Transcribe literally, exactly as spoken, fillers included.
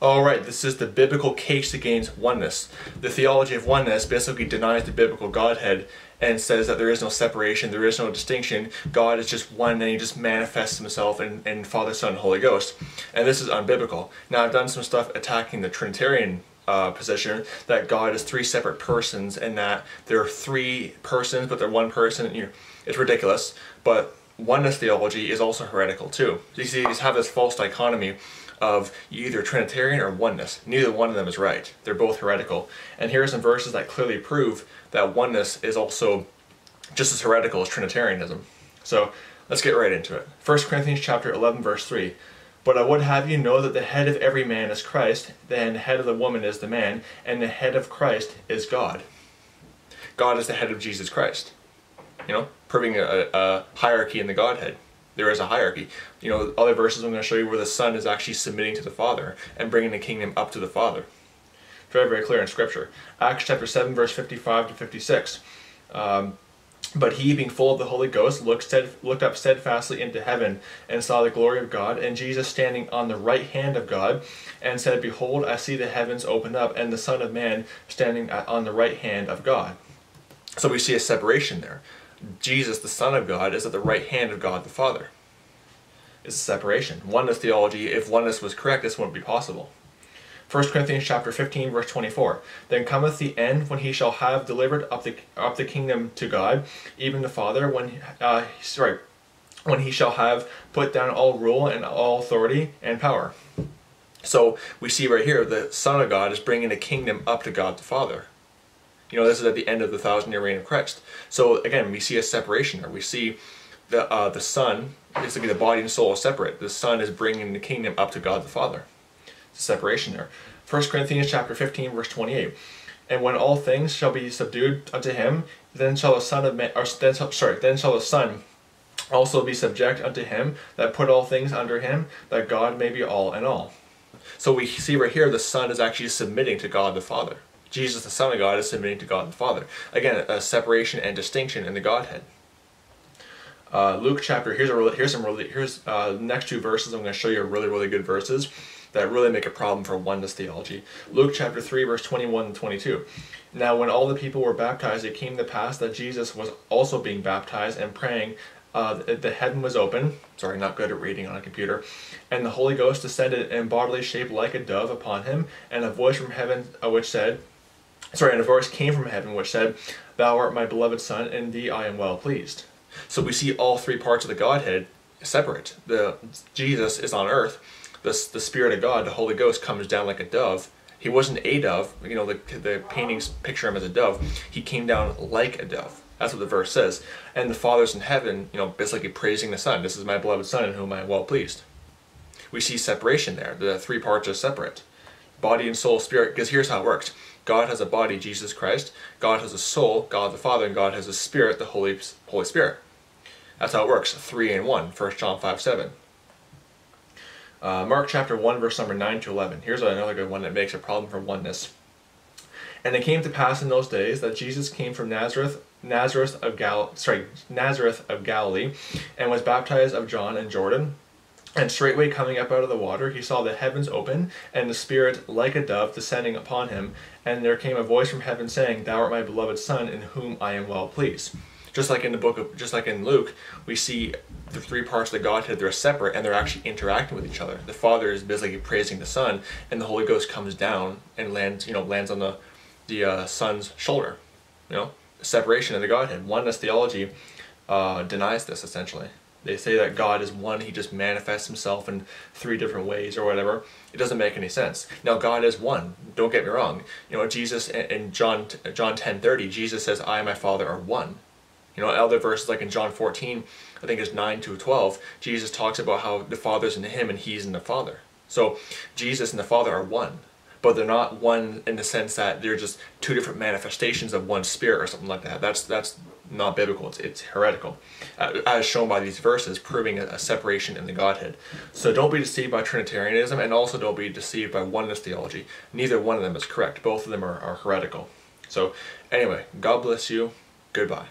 Alright, this is the biblical case against oneness. The theology of oneness basically denies the biblical Godhead and says that there is no separation, there is no distinction. God is just one and he just manifests himself in, in Father, Son, Holy Ghost. And this is unbiblical. Now, I've done some stuff attacking the Trinitarian uh, position that God is three separate persons and that there are three persons but they're one person. And you, it's ridiculous. But oneness theology is also heretical too. So you see, you have this false dichotomy of either Trinitarian or oneness. Neither one of them is right. They're both heretical. And here are some verses that clearly prove that oneness is also just as heretical as Trinitarianism. So let's get right into it. First Corinthians chapter eleven verse three. But I would have you know that the head of every man is Christ, then the head of the woman is the man, and the head of Christ is God. God is the head of Jesus Christ. You know, proving a, a hierarchy in the Godhead. There is a hierarchy. You know, other verses I'm going to show you where the Son is actually submitting to the Father and bringing the kingdom up to the Father. Very, very clear in Scripture. Acts chapter seven, verse fifty-five to fifty-six. Um, but he, being full of the Holy Ghost, looked, stead looked up steadfastly into heaven and saw the glory of God and Jesus standing on the right hand of God and said, Behold, I see the heavens opened up and the Son of Man standing on the right hand of God. So we see a separation there. Jesus, the Son of God, is at the right hand of God the Father. It's a separation. Oneness theology, if oneness was correct, this wouldn't be possible. First Corinthians chapter fifteen, verse twenty-four. Then cometh the end, when he shall have delivered up the, up the kingdom to God, even the Father, when, uh, sorry, when he shall have put down all rule and all authority and power. So we see right here, the Son of God is bringing the kingdom up to God the Father. You know, this is at the end of the thousand-year reign of Christ. So again, we see a separation there. We see the uh, the Son, basically the body and soul are separate. The Son is bringing the kingdom up to God the Father. It's a separation there. First Corinthians chapter fifteen, verse twenty-eight. And when all things shall be subdued unto Him, then shall the Son of Man, or then shall, sorry, then shall the Son also be subject unto Him that put all things under Him, that God may be all in all. So we see right here the Son is actually submitting to God the Father. Jesus, the Son of God, is submitting to God the Father. Again, a separation and distinction in the Godhead. Uh, Luke chapter, here's, a, here's some really, here's uh, next two verses. I'm going to show you really, really good verses that really make a problem for oneness theology. Luke chapter three, verse twenty-one and twenty-two. Now when all the people were baptized, it came to pass that Jesus was also being baptized and praying. Uh, the, the heaven was open, sorry, not good at reading on a computer, and the Holy Ghost descended in bodily shape like a dove upon him, and a voice from heaven uh, which said, sorry, and a voice came from heaven which said, Thou art my beloved Son, in thee I am well pleased. So we see all three parts of the Godhead separate. The Jesus is on earth, the, the Spirit of God, the Holy Ghost, comes down like a dove. He wasn't a dove, you know, the, the paintings picture him as a dove. He came down like a dove. That's what the verse says. And the Father's in heaven, you know, basically praising the Son. This is my beloved Son in whom I am well pleased. We see separation there. The three parts are separate. Body and soul, spirit, because here's how it works. God has a body, Jesus Christ. God has a soul, God the Father. And God has a spirit, the Holy, Holy Spirit. That's how it works. Three in one. First John five, seven. Uh, Mark chapter one, verse number nine to eleven. Here's another good one that makes a problem for oneness. And it came to pass in those days that Jesus came from Nazareth, Nazareth of Gal, sorry, Nazareth of Galilee, and was baptized of John in Jordan. And straightway coming up out of the water, he saw the heavens open, and the Spirit like a dove descending upon him. And there came a voice from heaven saying, Thou art my beloved Son, in whom I am well pleased. Just like in the book of, just like in Luke, we see the three parts of the Godhead. They're separate, and they're actually interacting with each other. The Father is basically praising the Son, and the Holy Ghost comes down and lands, you know, lands on the the uh, Son's shoulder. You know, separation of the Godhead. Oneness theology uh, denies this, essentially. They say that God is one, he just manifests himself in three different ways or whatever. It doesn't make any sense. Now, God is one. Don't get me wrong. You know, Jesus, in John ten thirty, Jesus says, I and my Father are one. You know, other verses like in John fourteen, I think it's nine to twelve, Jesus talks about how the Father's in him and he's in the Father. So, Jesus and the Father are one. But they're not one in the sense that they're just two different manifestations of one spirit or something like that. That's that's not biblical. It's, it's heretical, as shown by these verses, proving a, a separation in the Godhead. So don't be deceived by Trinitarianism, and also don't be deceived by oneness theology. Neither one of them is correct. Both of them are, are heretical. So anyway, God bless you. Goodbye.